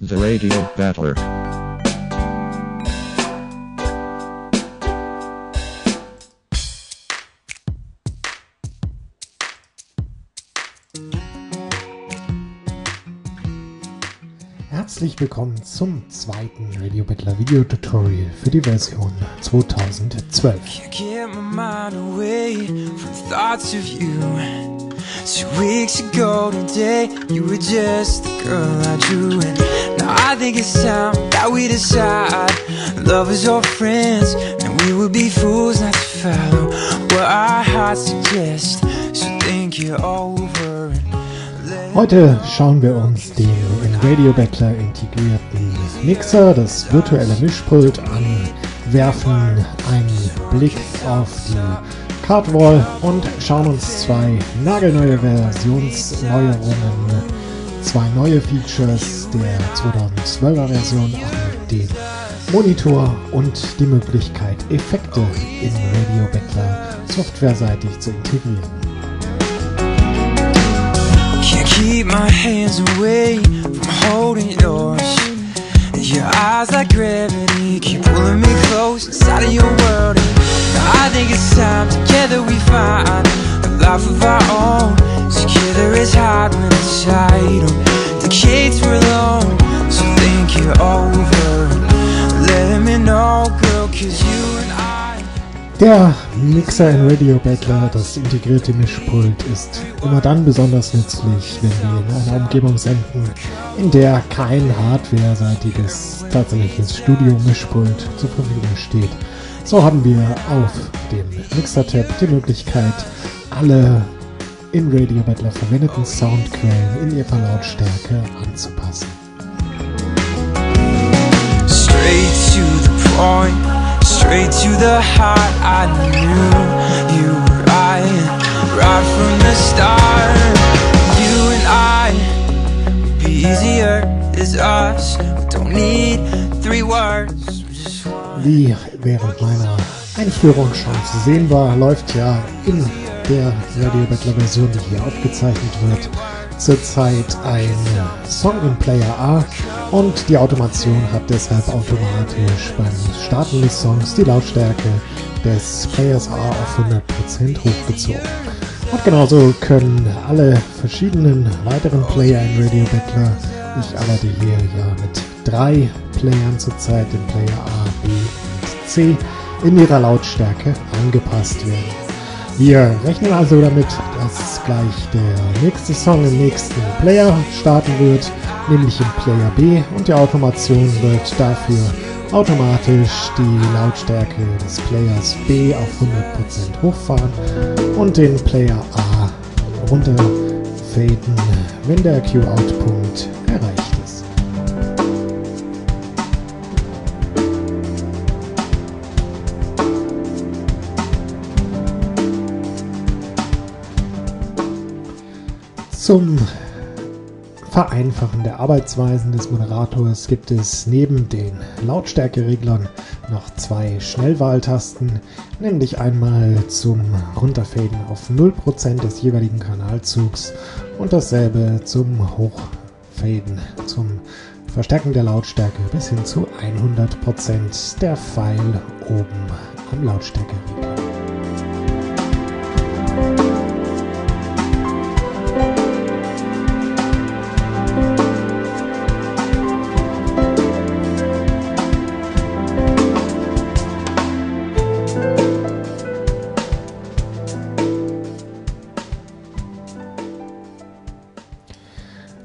The Radiobattler. Herzlich willkommen zum zweiten Radiobattler Video Tutorial für die Version 2012. Two weeks ago today, you were just the girl I drew, and now I think it's time that we decide. Lovers or friends, and we would be fools not to follow what our hearts suggest. So think it over. Heute schauen wir uns den in Radiobattler integrierten Mixer, das virtuelle Mischpult an, werfen einen Blick auf die Cardwall und schauen uns zwei nagelneue Versionsneuerungen, zwei neue Features der 2012er Version an, den Monitor und die Möglichkeit, Effekte in Radiobattler softwareseitig zu integrieren. Can't keep my hands away from holding yours. Your eyes like gravity keep pulling me close inside of your world. I think it's time together we find a life of our own. Together is hard when it's idle. Decades were long, so think it over. Let me know, girl, 'cause you and I. Der Mixer in Radiobattler, das integrierte Mischpult, ist immer dann besonders nützlich, wenn wir in einer Umgebung senden, in der kein hardwareseitiges tatsächliches Studio-Mischpult zur Verfügung steht. So haben wir auf dem Mixer-Tab die Möglichkeit, alle in Radiobattler verwendeten Soundquellen in ihrer Lautstärke anzupassen. Straight to the point, straight to the heart. I knew you were right from the start. You and I would be easier as us. We don't need three words. Wie während meiner Einführung schon zu sehen war, läuft ja in der Radiobattler-Version, die hier aufgezeichnet wird, zurzeit ein Song in Player A, und die Automation hat deshalb automatisch beim Starten des Songs die Lautstärke des Players A auf 100% hochgezogen. Und genauso können alle verschiedenen weiteren Player in Radiobattler, ich arbeite hier ja mit 3 Playern zurzeit, im Player A, B und C, in ihrer Lautstärke angepasst werden. Wir rechnen also damit, dass gleich der nächste Song im nächsten Player starten wird, nämlich im Player B, und die Automation wird dafür automatisch die Lautstärke des Players B auf 100% hochfahren und den Player A runterfaden, wenn der Q-Out-Punkt erreicht ist. Zum Vereinfachen der Arbeitsweisen des Moderators gibt es neben den Lautstärkereglern noch 2 Schnellwahltasten, nämlich einmal zum Runterfaden auf 0% des jeweiligen Kanalzugs und dasselbe zum Hochfaden, zum Verstärken der Lautstärke bis hin zu 100%, der Pfeil oben am Lautstärkeregler.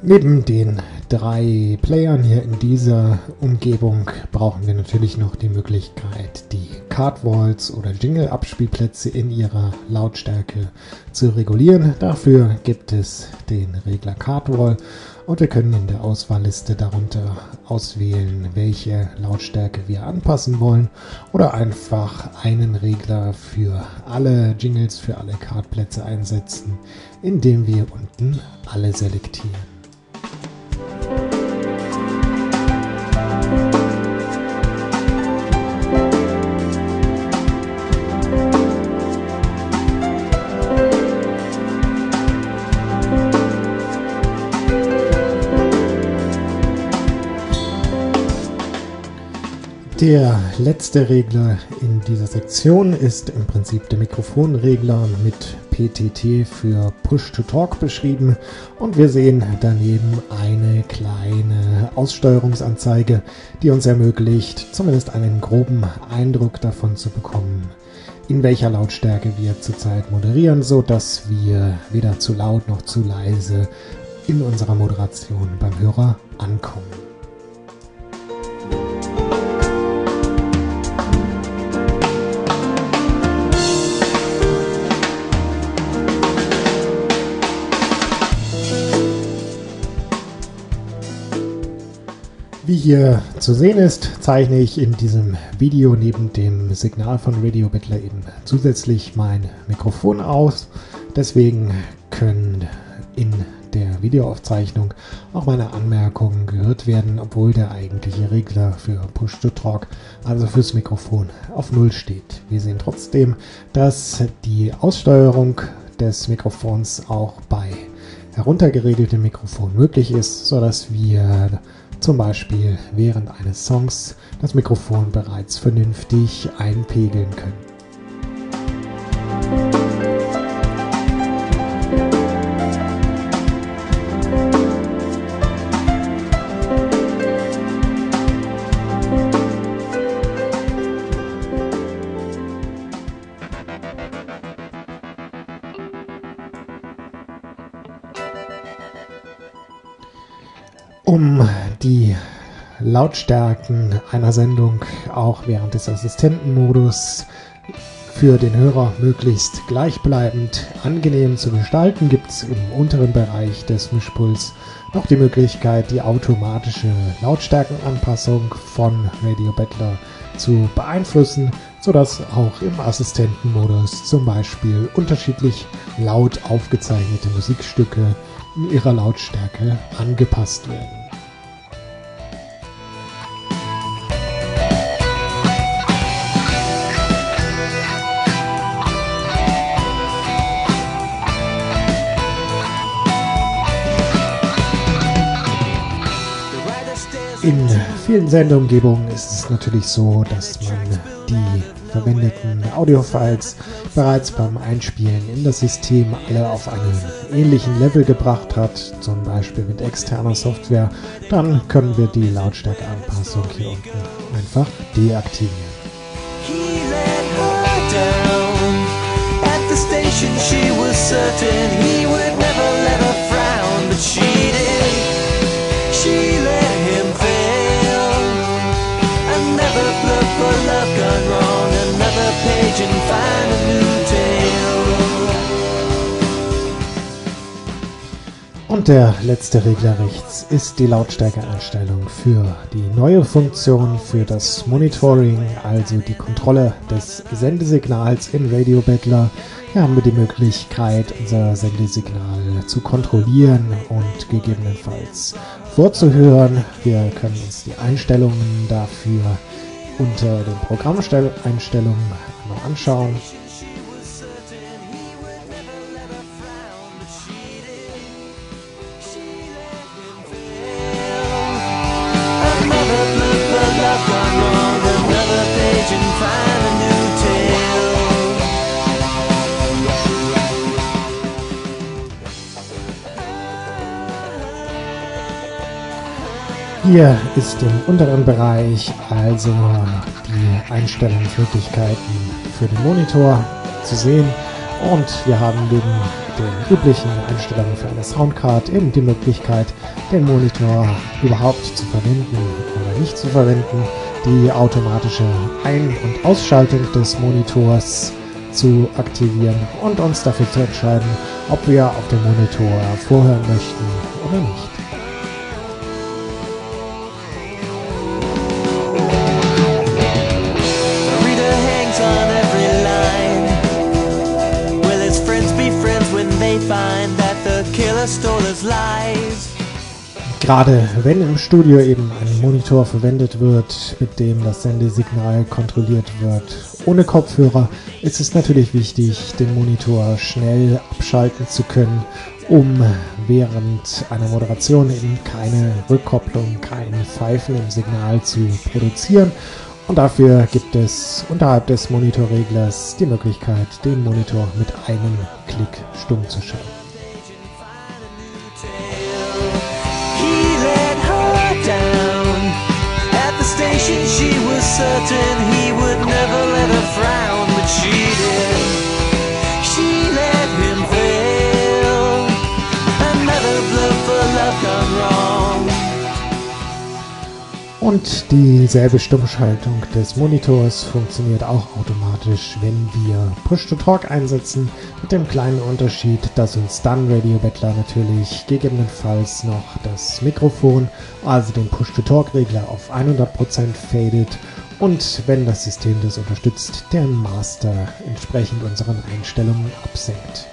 Neben den 3 Playern hier in dieser Umgebung brauchen wir natürlich noch die Möglichkeit, die Cardwalls oder Jingle-Abspielplätze in ihrer Lautstärke zu regulieren. Dafür gibt es den Regler Cardwall, und wir können in der Auswahlliste darunter auswählen, welche Lautstärke wir anpassen wollen, oder einfach einen Regler für alle Jingles, für alle Cardplätze einsetzen, indem wir unten alle selektieren. Der letzte Regler in dieser Sektion ist im Prinzip der Mikrofonregler mit PTT für Push-to-Talk beschrieben und wir sehen daneben eine kleine Aussteuerungsanzeige, die uns ermöglicht, zumindest einen groben Eindruck davon zu bekommen, in welcher Lautstärke wir zurzeit moderieren, sodass wir weder zu laut noch zu leise in unserer Moderation beim Hörer ankommen. Wie hier zu sehen ist, zeichne ich in diesem Video neben dem Signal von Radiobattler eben zusätzlich mein Mikrofon aus. Deswegen können in der Videoaufzeichnung auch meine Anmerkungen gehört werden, obwohl der eigentliche Regler für Push-to-Talk, also fürs Mikrofon, auf 0 steht. Wir sehen trotzdem, dass die Aussteuerung des Mikrofons auch bei heruntergeregeltem Mikrofon möglich ist, sodass wir zum Beispiel während eines Songs das Mikrofon bereits vernünftig einpegeln können. Um die Lautstärken einer Sendung auch während des Assistentenmodus für den Hörer möglichst gleichbleibend angenehm zu gestalten, gibt es im unteren Bereich des Mischpults noch die Möglichkeit, die automatische Lautstärkenanpassung von Radiobattler zu beeinflussen, sodass auch im Assistentenmodus zum Beispiel unterschiedlich laut aufgezeichnete Musikstücke in ihrer Lautstärke angepasst werden. In vielen Sendeumgebungen ist es natürlich so, dass man die verwendeten Audiofiles bereits beim Einspielen in das System alle auf einen ähnlichen Level gebracht hat, zum Beispiel mit externer Software. Dann können wir die Lautstärkeanpassung hier unten einfach deaktivieren. Und der letzte Regler rechts ist die Lautstärkeeinstellung für die neue Funktion für das Monitoring, also die Kontrolle des Sendesignals in Radiobattler. Hier haben wir die Möglichkeit, unser Sendesignal zu kontrollieren und gegebenenfalls vorzuhören. Wir können uns die Einstellungen dafür unter den Programmeinstellungen einmal anschauen. Hier ist im unteren Bereich also die Einstellungsmöglichkeiten für den Monitor zu sehen und wir haben neben den üblichen Einstellungen für eine Soundcard eben die Möglichkeit, den Monitor überhaupt zu verwenden oder nicht zu verwenden, die automatische Ein- und Ausschaltung des Monitors zu aktivieren und uns dafür zu entscheiden, ob wir auf dem Monitor vorhören möchten oder nicht. Gerade wenn im Studio eben ein Monitor verwendet wird, mit dem das Sendesignal kontrolliert wird, ohne Kopfhörer, ist es natürlich wichtig, den Monitor schnell abschalten zu können, um während einer Moderation eben keine Rückkopplung, kein Pfeifen im Signal zu produzieren Und dafür gibt es unterhalb des Monitorreglers die Möglichkeit, den Monitor mit einem Klick stumm zu schalten. Und dieselbe Stummschaltung des Monitors funktioniert auch automatisch, wenn wir Push-to-Talk einsetzen, mit dem kleinen Unterschied, dass uns dann Radiobattler natürlich gegebenenfalls noch das Mikrofon, also den Push-to-Talk-Regler auf 100% fadet und, wenn das System das unterstützt, der Master entsprechend unseren Einstellungen absenkt.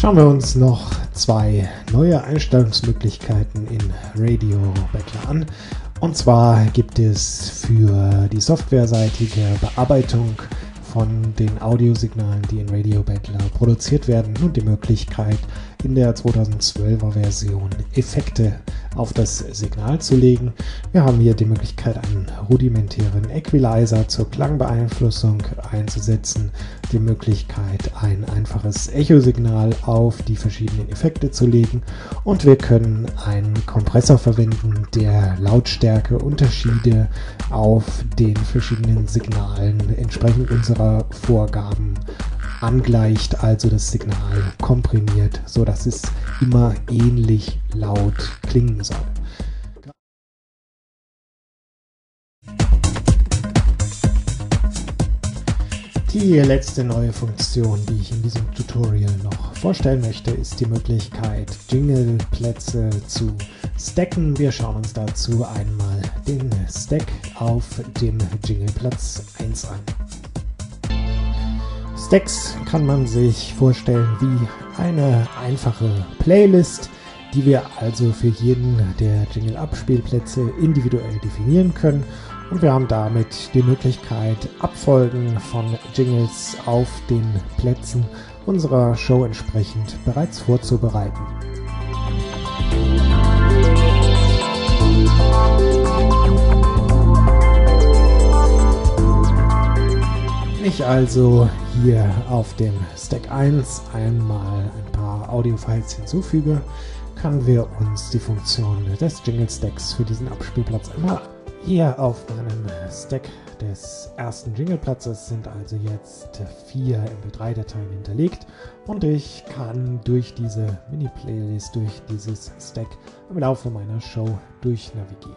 Schauen wir uns noch zwei neue Einstellungsmöglichkeiten in Radiobattler an. Und zwar gibt es für die softwareseitige Bearbeitung von den Audiosignalen, die in Radiobattler produziert werden, nun die Möglichkeit, in der 2012er Version Effekte auf das Signal zu legen. Wir haben hier die Möglichkeit, einen rudimentären Equalizer zur Klangbeeinflussung einzusetzen, die Möglichkeit, ein einfaches Echo-Signal auf die verschiedenen Effekte zu legen, und wir können einen Kompressor verwenden, der Lautstärkeunterschiede auf den verschiedenen Signalen entsprechend unserer Vorgaben angleicht, also das Signal komprimiert, so dass es immer ähnlich laut klingen soll. Die letzte neue Funktion, die ich in diesem Tutorial noch vorstellen möchte, ist die Möglichkeit, Jingle-Plätze zu stacken. Wir schauen uns dazu einmal den Stack auf dem Jingle-Platz 1 an. Stacks kann man sich vorstellen wie eine einfache Playlist, die wir also für jeden der Jingle-Abspielplätze individuell definieren können. Und wir haben damit die Möglichkeit, Abfolgen von Jingles auf den Plätzen unserer Show entsprechend bereits vorzubereiten. Wenn ich also hier auf dem Stack 1 einmal ein paar Audiofiles hinzufüge, können wir uns die Funktion des Jingle Stacks für diesen Abspielplatz einmal hier auf meinem Stack des ersten Jingleplatzes sind also jetzt 4 MP3-Dateien hinterlegt, und ich kann durch diese Mini-Playlist, durch dieses Stack im Laufe meiner Show durchnavigieren.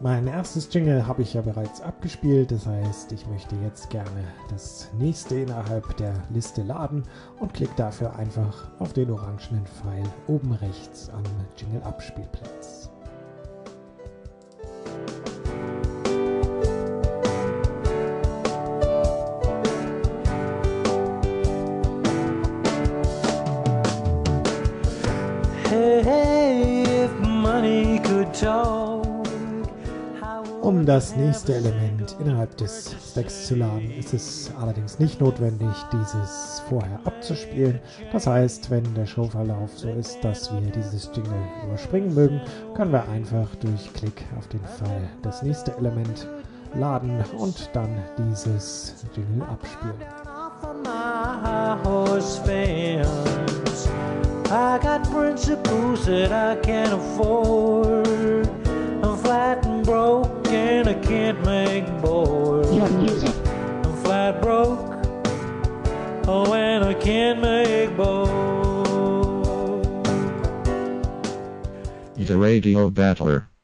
Mein erstes Jingle habe ich ja bereits abgespielt, das heißt, ich möchte jetzt gerne das nächste innerhalb der Liste laden und klicke dafür einfach auf den orangenen Pfeil oben rechts am Jingle-Abspielplatz. Um das nächste Element innerhalb des Stacks zu laden, ist es allerdings nicht notwendig, dieses vorher abzuspielen. Das heißt, wenn der Showverlauf so ist, dass wir dieses Jingle überspringen mögen, können wir einfach durch Klick auf den Pfeil das nächste Element laden und dann dieses Jingle abspielen. I got principles that I can't afford. I'm flat and broke and I can't make more. I'm flat broke, oh, and I can't make more. The Radio Battler.